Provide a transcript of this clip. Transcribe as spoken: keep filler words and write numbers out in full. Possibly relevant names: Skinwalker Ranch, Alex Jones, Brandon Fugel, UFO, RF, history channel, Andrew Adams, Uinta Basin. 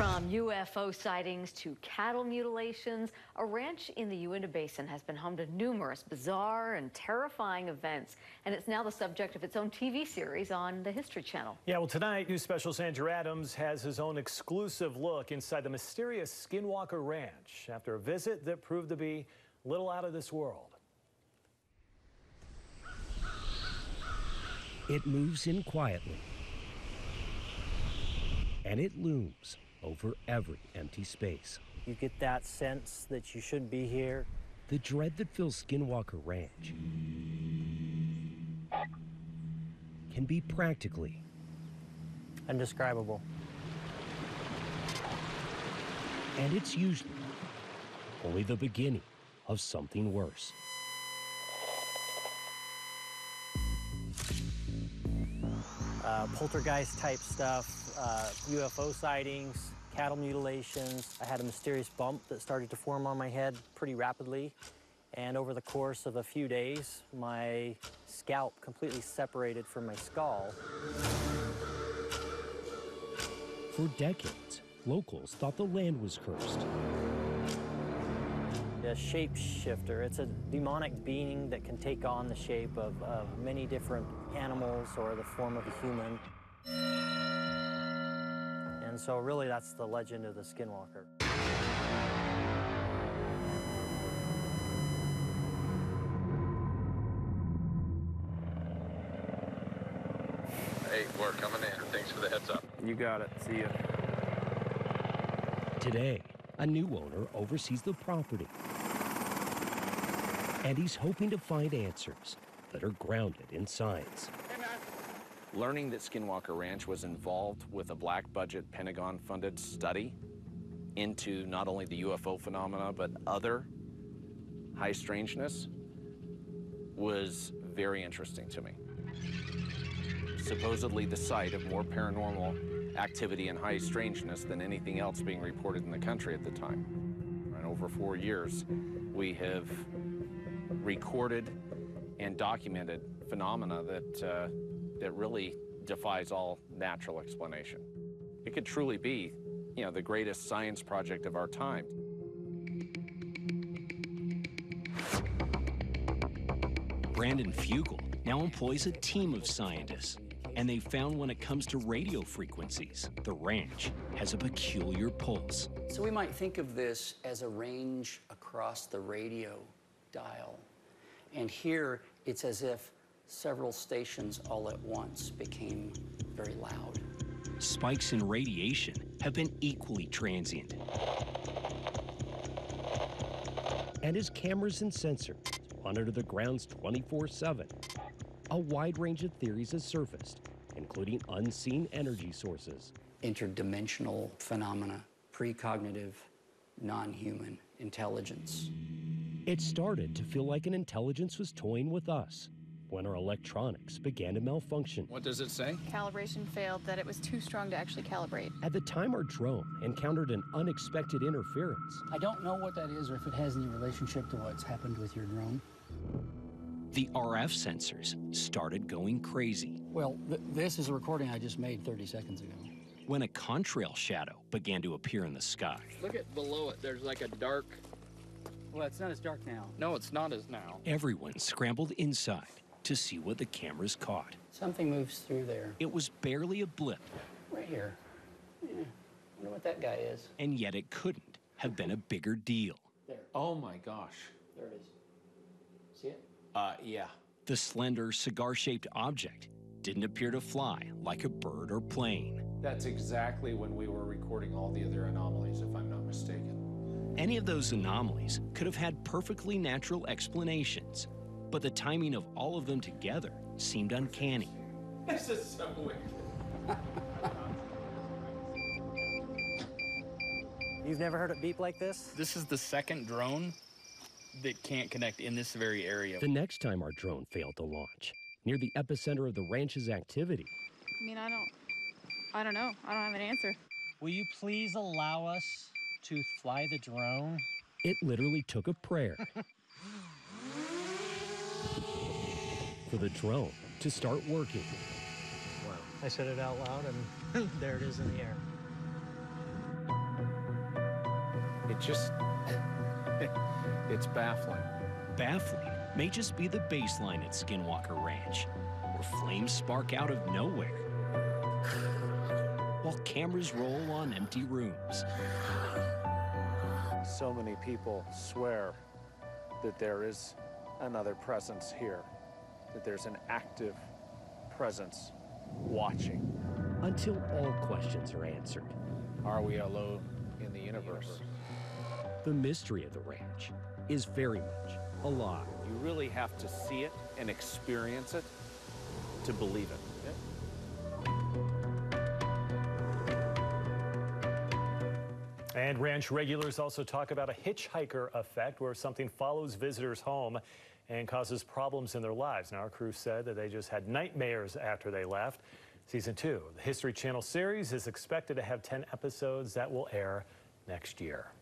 From U F O sightings to cattle mutilations, a ranch in the Uinta Basin has been home to numerous bizarre and terrifying events, and it's now the subject of its own T V series on the History Channel. Yeah, well, tonight, News Special's Andrew Adams has his own exclusive look inside the mysterious Skinwalker Ranch after a visit that proved to be a little out of this world. It moves in quietly, and it looms over every empty space. You get that sense that you shouldn't be here. The dread that fills Skinwalker Ranch can be practically indescribable. And it's usually only the beginning of something worse. Uh, poltergeist-type stuff, uh, U F O sightings, cattle mutilations. I had a mysterious bump that started to form on my head pretty rapidly, and over the course of a few days, my scalp completely separated from my skull. For decades, locals thought the land was cursed. A shapeshifter. It's a demonic being that can take on the shape of, of many different animals or the form of a human. And so really that's the legend of the Skinwalker. Hey, we're coming in. Thanks for the heads up. You got it. See ya. Today, a new owner oversees the property, and he's hoping to find answers that are grounded in science. Hey, learning that Skinwalker Ranch was involved with a black budget Pentagon-funded study into not only the U F O phenomena but other high strangeness was very interesting to me. Supposedly the site of more paranormal activity and high strangeness than anything else being reported in the country at the time. In over four years, we have recorded and documented phenomena that, uh, that really defies all natural explanation. It could truly be, you know, the greatest science project of our time. Brandon Fugel now employs a team of scientists. And they found when it comes to radio frequencies, the ranch has a peculiar pulse. So we might think of this as a range across the radio dial. And here, it's as if several stations all at once became very loud. Spikes in radiation have been equally transient. And as cameras and sensors monitor the grounds twenty-four seven, a wide range of theories has surfaced, including unseen energy sources. Interdimensional phenomena, precognitive, non-human intelligence. It started to feel like an intelligence was toying with us when our electronics began to malfunction. What does it say? Calibration failed, that it was too strong to actually calibrate. At the time, our drone encountered an unexpected interference. I don't know what that is or if it has any relationship to what's happened with your drone. The R F sensors started going crazy. Well, th this is a recording I just made thirty seconds ago. When a contrail shadow began to appear in the sky. Look at below it, there's like a dark... Well, it's not as dark now. No, it's not as now. Everyone scrambled inside to see what the cameras caught. Something moves through there. It was barely a blip. Right here. Yeah, I wonder what that guy is. And yet it couldn't have been a bigger deal. There. Oh my gosh. There it is. See it? Uh, yeah. The slender, cigar-shaped object didn't appear to fly like a bird or plane. That's exactly when we were recording all the other anomalies, if I'm not mistaken. Any of those anomalies could have had perfectly natural explanations, but the timing of all of them together seemed uncanny. This is so weird. You've never heard it beep like this? This is the second drone that can't connect in this very area. The next time our drone failed to launch, near the epicenter of the ranch's activity. I mean, I don't, I don't know. I don't have an answer. Will you please allow us to fly the drone? It literally took a prayer for the drone to start working. Wow. I said it out loud, and there it is in the air. It just, it's baffling. Baffling may just be the baseline at Skinwalker Ranch, where flames spark out of nowhere, while cameras roll on empty rooms. So many people swear that there is another presence here, that there's an active presence watching. Until all questions are answered. Are we alone in the universe? The mystery of the ranch is very much alive. You really have to see it and experience it to believe it. And ranch regulars also talk about a hitchhiker effect, where something follows visitors home and causes problems in their lives. Now, our crew said that they just had nightmares after they left. Season two, the History Channel series, is expected to have ten episodes that will air next year.